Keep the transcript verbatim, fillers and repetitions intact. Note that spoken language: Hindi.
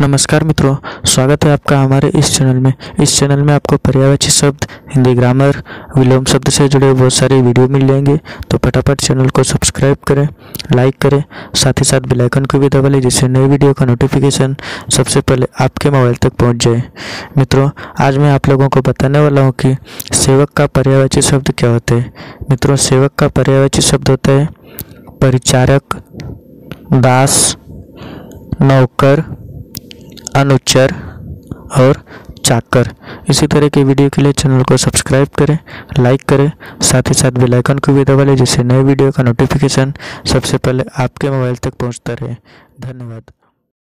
नमस्कार मित्रों, स्वागत है आपका हमारे इस चैनल में। इस चैनल में आपको पर्यायवाची शब्द, हिंदी ग्रामर, विलोम शब्द से जुड़े बहुत सारे वीडियो मिल जाएंगे। तो फटाफट चैनल को सब्सक्राइब करें, लाइक करें, साथ ही साथ बेल आइकन को भी दबा लें जिससे नए वीडियो का नोटिफिकेशन सबसे पहले आपके मोबाइल तक पहुँच जाए। मित्रों, आज मैं आप लोगों को बताने वाला हूँ कि सेवक का पर्यायवाची शब्द क्या होता है। मित्रों, सेवक का पर्यायवाची शब्द होता है परिचारक, दास, नौकर, अनुचर और चाकर। इसी तरह के वीडियो के लिए चैनल को सब्सक्राइब करें, लाइक करें, साथ ही साथ बेल आइकन को भी दबा लें जिससे नए वीडियो का नोटिफिकेशन सबसे पहले आपके मोबाइल तक पहुंचता रहे। धन्यवाद।